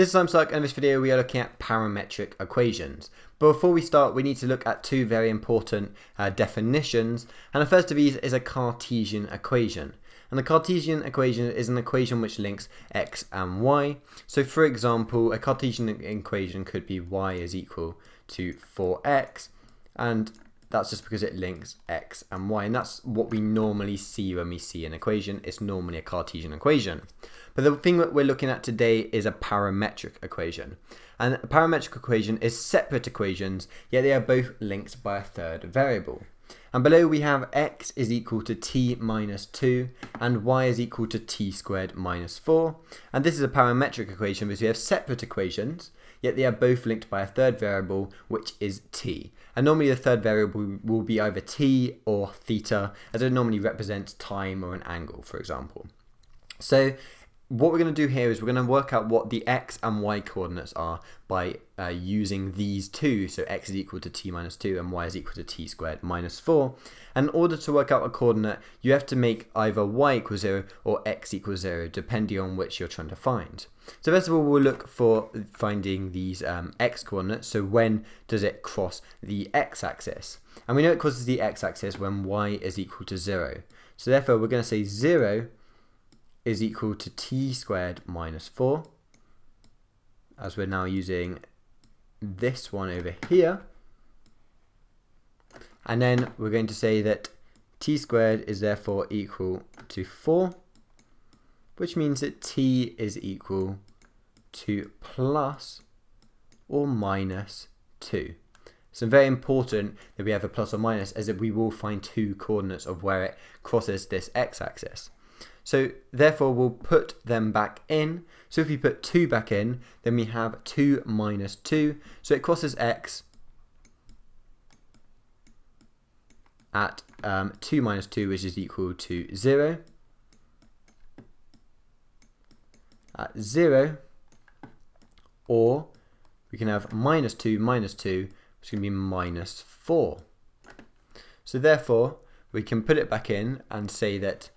This is Limesuck, and in this video we are looking at parametric equations. But before we start, we need to look at two very important definitions, and the first of these is a Cartesian equation. And the Cartesian equation is an equation which links x and y. So for example, a Cartesian equation could be y is equal to 4x, and that's just because it links x and y, and that's what we normally see when we see an equation. It's normally a Cartesian equation. But the thing that we're looking at today is a parametric equation. And a parametric equation is separate equations, yet they are both linked by a third variable. And below we have x is equal to t minus 2 and y is equal to t squared minus 4. And this is a parametric equation because we have separate equations, yet they are both linked by a third variable, which is t. And normally the third variable will be either t or theta, as it normally represents time or an angle, for example. So what we're going to do here is we're going to work out what the x and y coordinates are by using these two. So x is equal to t minus 2 and y is equal to t squared minus 4. And in order to work out a coordinate, you have to make either y equals 0 or x equals 0, depending on which you're trying to find. So first of all, we'll look for finding these x coordinates. So when does it cross the x-axis? And we know it crosses the x-axis when y is equal to 0. So therefore, we're going to say 0 is equal to t squared minus 4, as we're now using this one over here. And then we're going to say that t squared is therefore equal to 4, which means that t is equal to plus or minus 2. So very important that we have a plus or minus, as that we will find two coordinates of where it crosses this x-axis. So therefore we'll put them back in. So if we put 2 back in, then we have 2 minus 2. So it crosses x at 2 minus 2, which is equal to 0. At 0, or we can have minus 2, which is going to be minus 4. So therefore we can put it back in and say that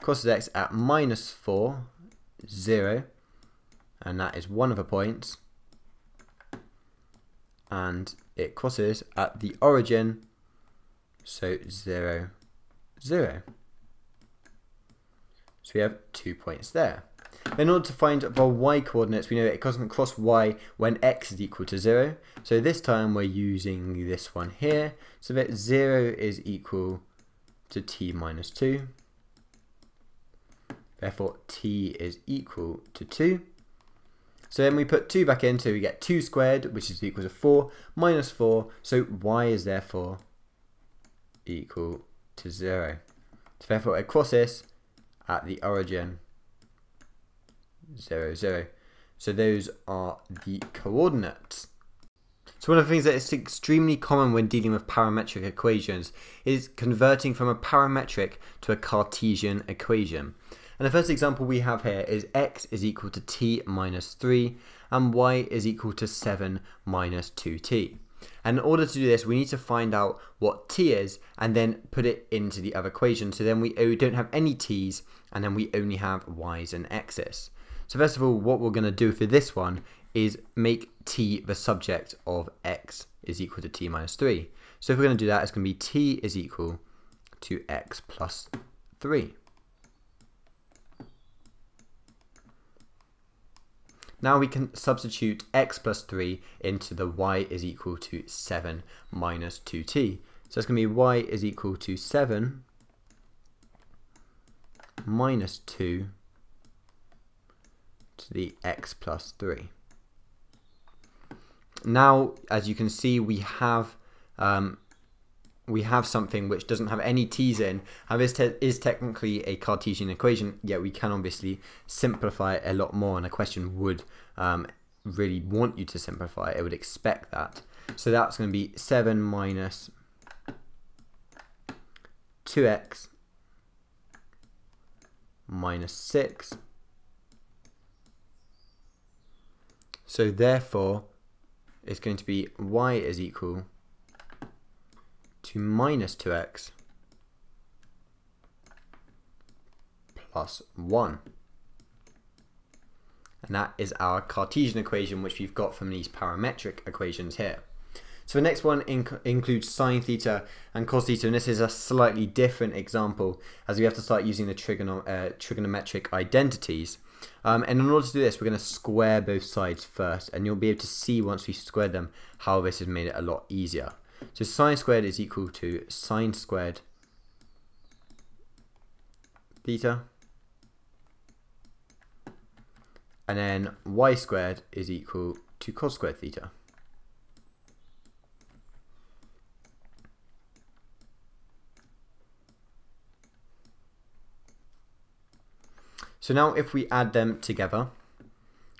crosses x at minus 4, 0, and that is one of the points, and it crosses at the origin, so 0, 0. So we have 2 points there. In order to find the y coordinates, we know it doesn't cross y when x is equal to 0, so this time we're using this one here, so that 0 is equal to t minus 2. Therefore, t is equal to 2. So then we put 2 back in, so we get 2 squared, which is equal to 4, minus 4, so y is therefore equal to 0. So therefore, it crosses at the origin, 0, 0. So those are the coordinates. So one of the things that is extremely common when dealing with parametric equations is converting from a parametric to a Cartesian equation. And the first example we have here is x is equal to t minus 3 and y is equal to 7 minus 2t. And in order to do this, we need to find out what t is and then put it into the other equation. So then we don't have any t's, and then we only have y's and x's. So first of all, what we're going to do for this one is make t the subject of x is equal to t minus 3. So if we're going to do that, it's going to be t is equal to x plus 3. Now we can substitute x plus 3 into the y is equal to 7 minus 2t. So that's going to be y is equal to 7 minus 2 to the x plus 3. Now, as you can see, we have something which doesn't have any t's in, and this is technically a Cartesian equation, yet we can obviously simplify it a lot more, and a question would really want you to simplify it. It would expect that. So that's going to be 7 minus 2x minus 6. So therefore, it's going to be y is equal to minus 2x plus 1. and that is our Cartesian equation, which we've got from these parametric equations here. So the next one includes sine theta and cos theta, and this is a slightly different example as we have to start using the trigonometric identities. And in order to do this, we're going to square both sides first, and you'll be able to see once we square them how this has made it a lot easier. So sine squared is equal to sine squared theta, and then y squared is equal to cos squared theta. So now if we add them together,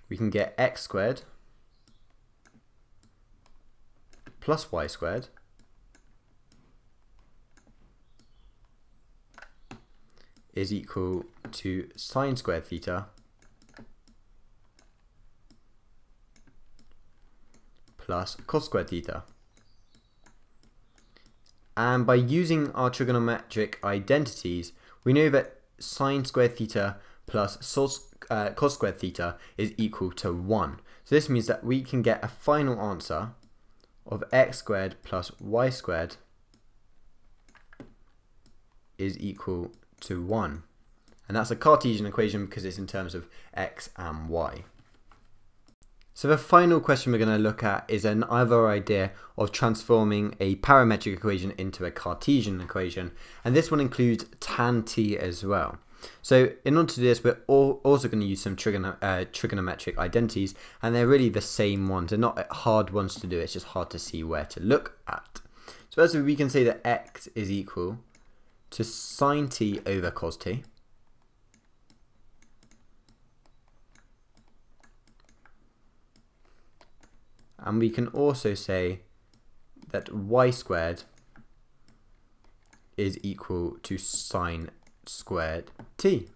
we can get x squared plus y squared is equal to sine squared theta plus cos squared theta. And by using our trigonometric identities, we know that sine squared theta plus cos squared theta is equal to 1. So this means that we can get a final answer of x squared plus y squared is equal to 1. And that's a Cartesian equation because it's in terms of x and y. So the final question we're going to look at is another idea of transforming a parametric equation into a Cartesian equation, and this one includes tan t as well. So in order to do this, we're also going to use some trigonometric identities, and they're really the same ones. They're not hard ones to do, it's just hard to see where to look at. So firstly, we can say that x is equal to sine t over cos t, and we can also say that y squared is equal to sine squared t.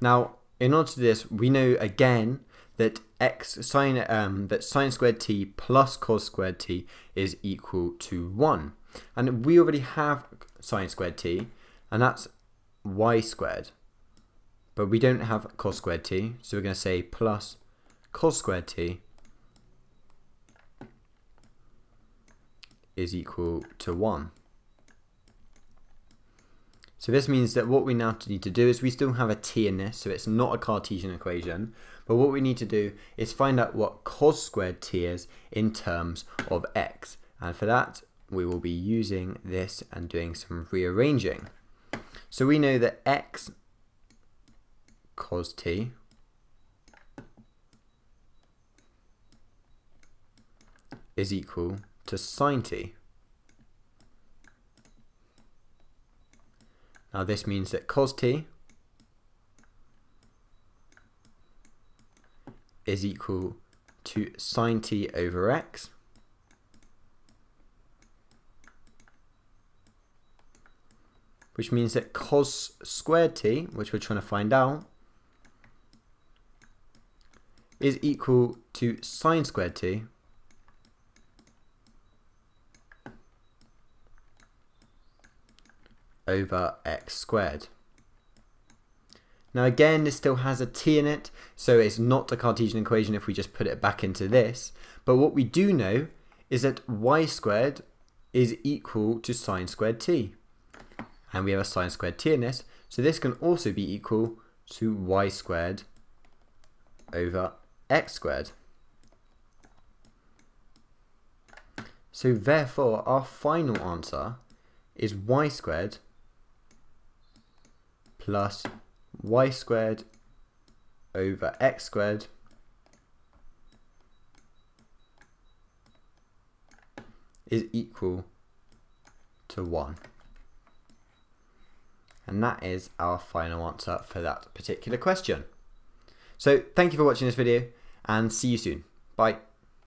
Now, in order to do this, we know again that sine squared t plus cos squared t is equal to 1, and we already have sine squared t, and that's y squared, but we don't have cos squared t, so we're going to say plus cos squared t is equal to 1. So this means that what we now need to do is, we still have a t in this, so it's not a Cartesian equation, but what we need to do is find out what cos squared t is in terms of x, and for that we will be using this and doing some rearranging. So we know that x cos t is equal to sine t. Now this means that cos t is equal to sine t over x, which means that cos squared t, which we're trying to find out, is equal to sine squared t over x squared. Now again, this still has a t in it, so it's not a Cartesian equation if we just put it back into this, but what we do know is that y squared is equal to sine squared t, and we have a sine squared t in this, so this can also be equal to y squared over x squared. So therefore our final answer is y squared plus y squared over x squared is equal to 1. And that is our final answer for that particular question. So thank you for watching this video, and see you soon. Bye.